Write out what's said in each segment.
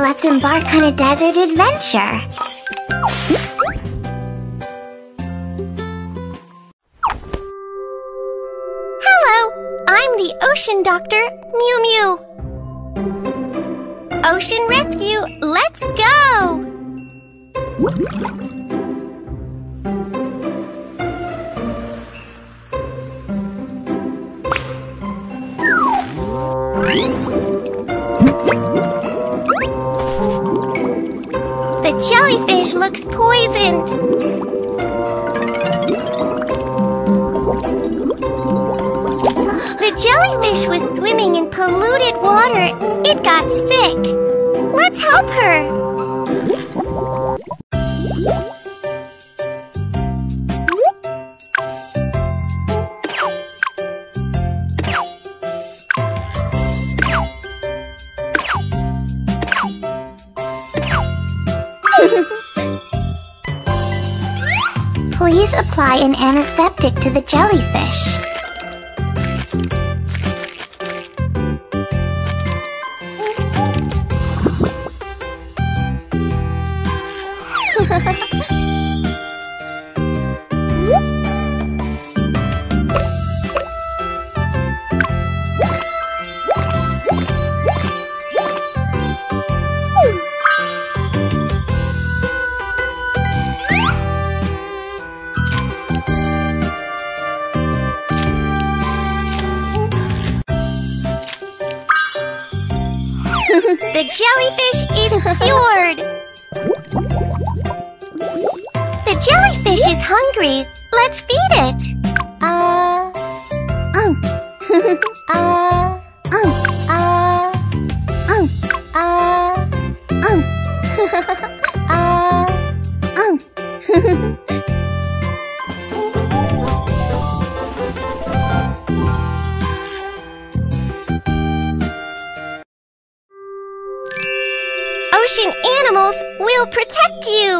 let's embark on a desert adventure! Hello! I'm the Ocean Doctor, Mew Mew! Ocean Rescue, let's go! The jellyfish looks poisoned. The jellyfish was swimming in polluted water. It got sick. Let's help her. Please apply an antiseptic to the jellyfish. The jellyfish is cured! The jellyfish is hungry. Let's feed it! Ocean animals will protect you!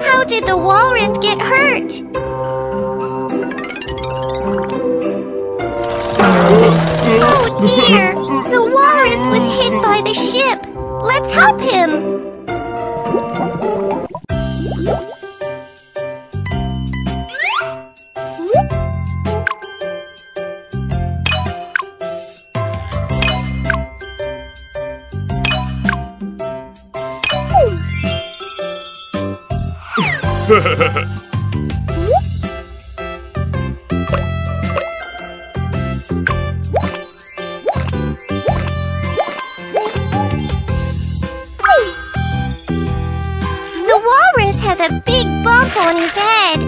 How did the walrus get hurt? Oh dear! The walrus was hit by the ship! Let's help him! Has a big bump on his head.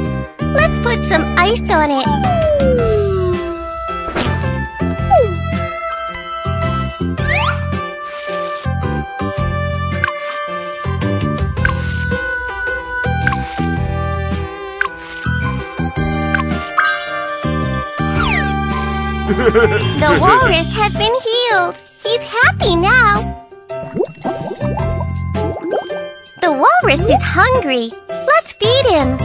Let's put some ice on it. The walrus has been healed. He's happy now. The walrus is hungry. Let's feed him.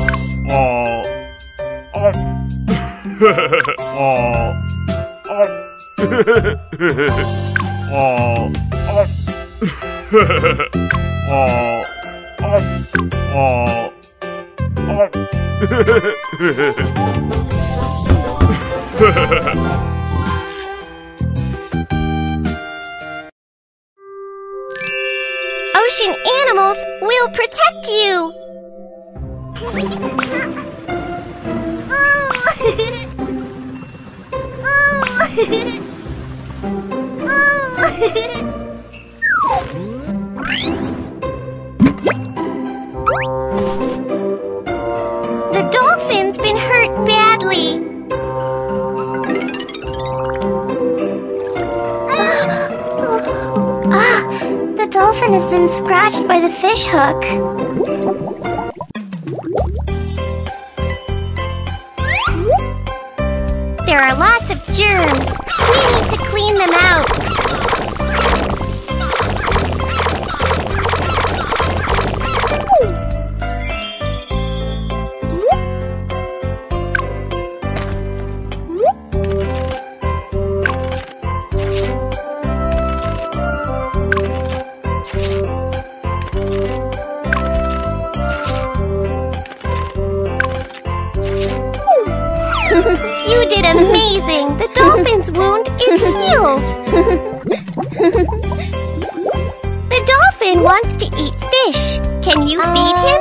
Ocean animals will protect you! The dolphin's been hurt badly! The dolphin has been scratched by the fish hook. There are lots of germs. We need to clean them out. You did amazing! The dolphin's wound is healed! The dolphin wants to eat fish. Can you feed him?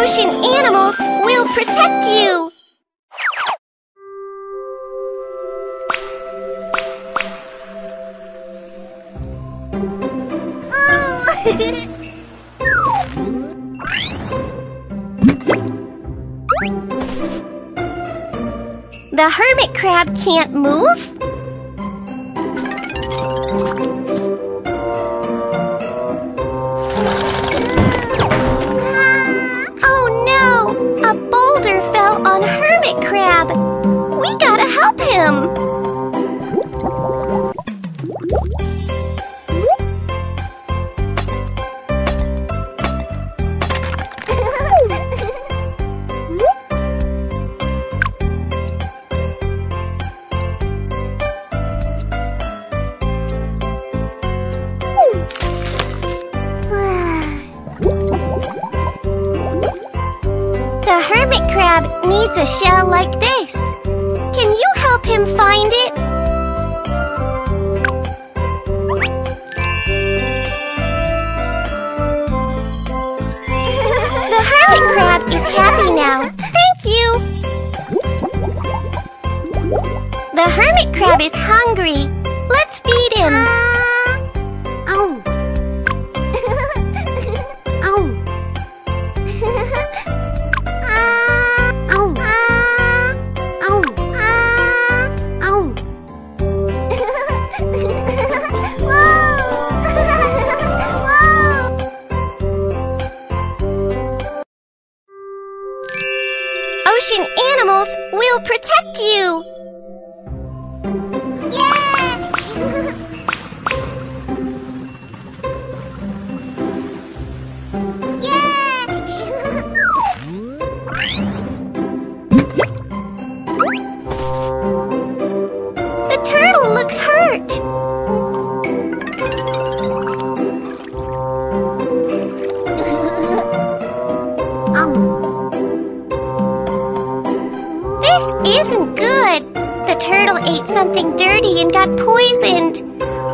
Ocean animals will protect you! The hermit crab can't move? A shell like this. Can you help him find it? The hermit crab is happy now. Thank you. The hermit crab is hungry. Let's feed him. Ocean animals will protect you! Yeah! Yeah! The turtle looks hurt! Isn't good. The turtle ate something dirty and got poisoned.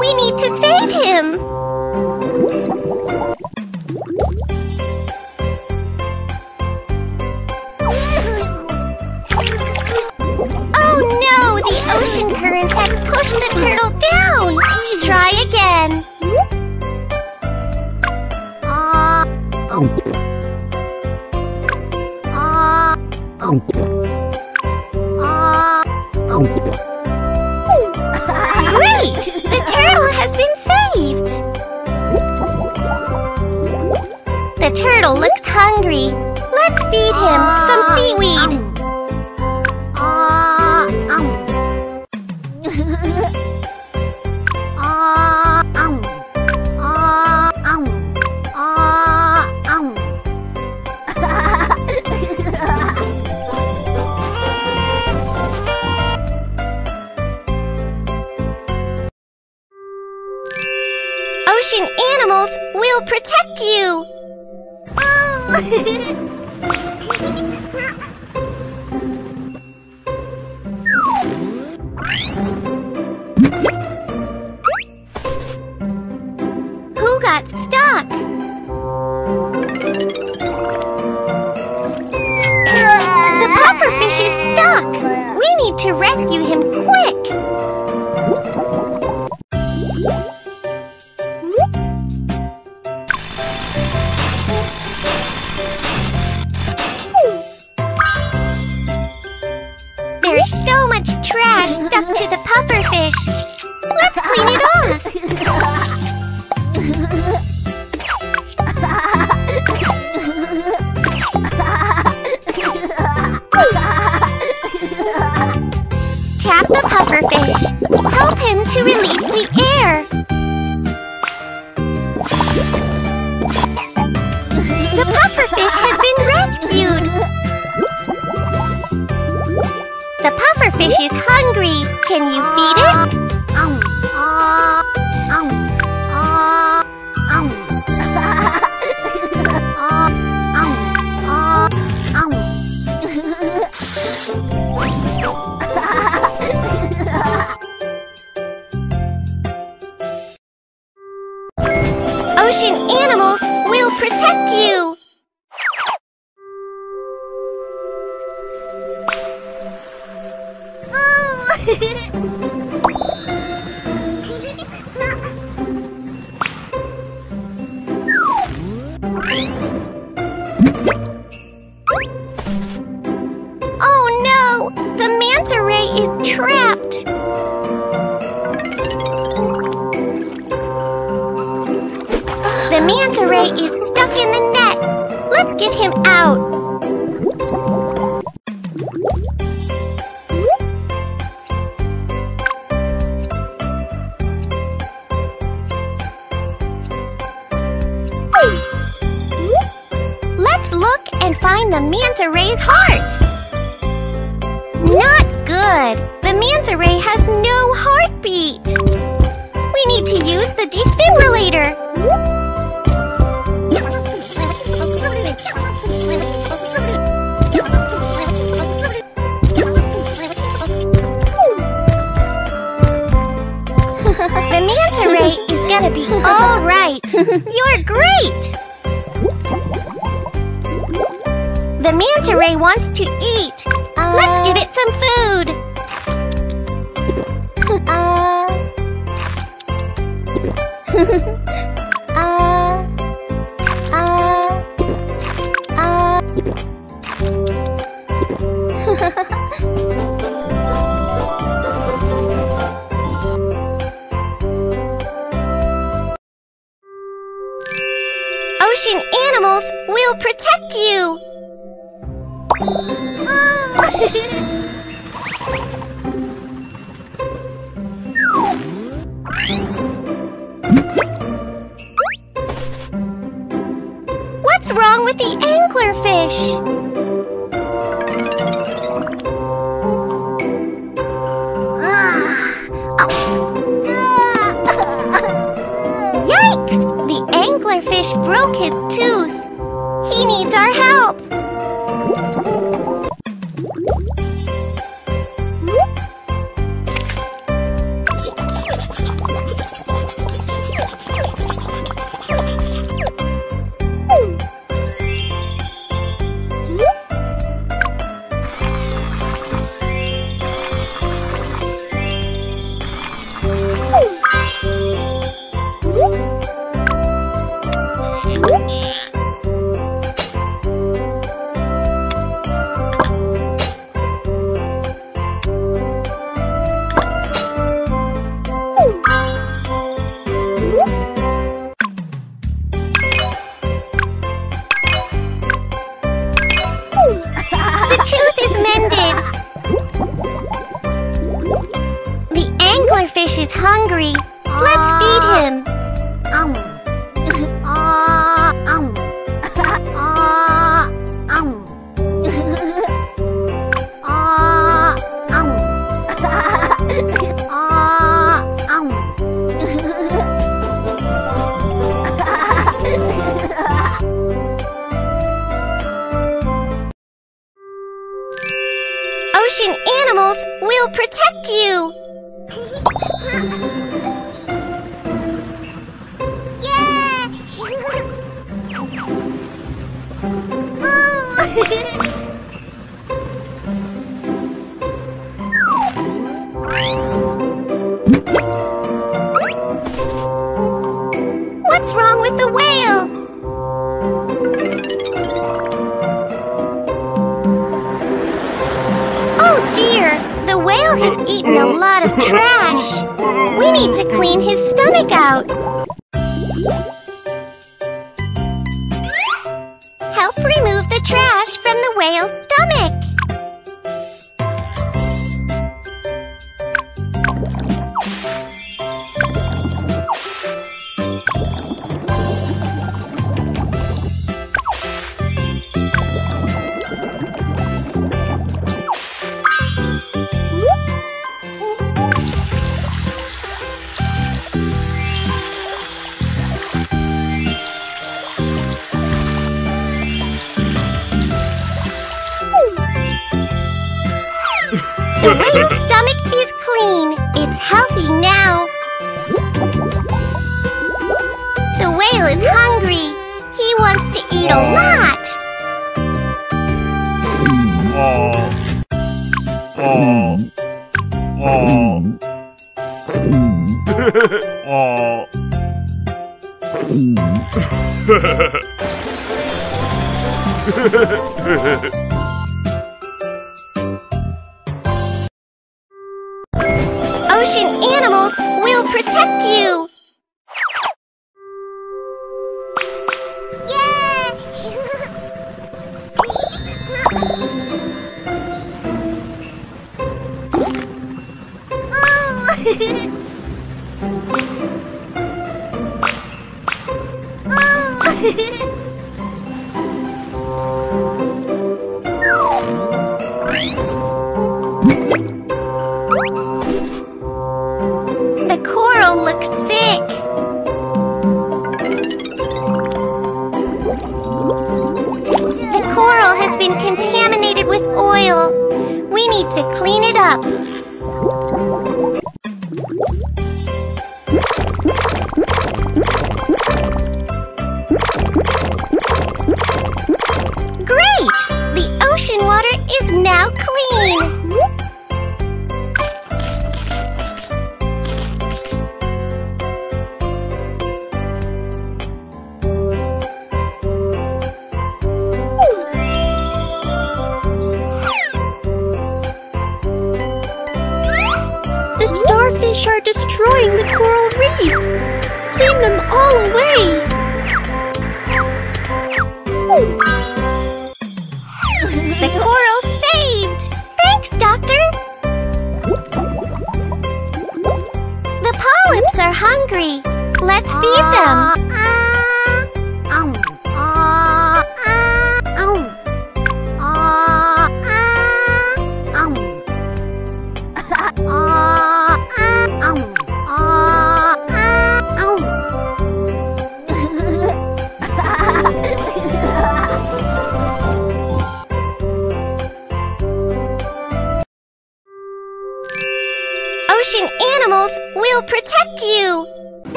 We need to save him. Oh no, the ocean currents had pushed the turtle down. Try again. Great! The turtle has been saved! The turtle looks hungry. Let's feed him some seaweed. Ocean animals will protect you! Who got stuck? The pufferfish is stuck! We need to rescue him quick! Stuck to the pufferfish. Let's clean it off. Tap the pufferfish. Help him to release the air. has been rescued! The pufferfish is hungry! Can you feed it? Ocean animals will protect you! Oh no! The manta ray is trapped! The manta ray is stuck in the net. Let's get him out. Let's look and find the manta ray's heart. Not good. The manta ray has no heartbeat. We need to use the defibrillator. The manta ray is gonna be all right! You're great! The manta ray wants to eat! Let's give it some food! Ocean animals will protect you! What's wrong with the anglerfish? Fish broke his tooth. He needs our help. Fish is hungry. Let's feed him. Ocean animals will protect you. What's wrong with the whale? The whale has eaten a lot of trash. We need to clean his stomach out. Help remove the trash from the whale's stomach. Ray's stomach is clean. It's healthy now. The whale is hungry. He wants to eat a lot. Ocean animals will protect you.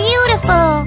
Beautiful!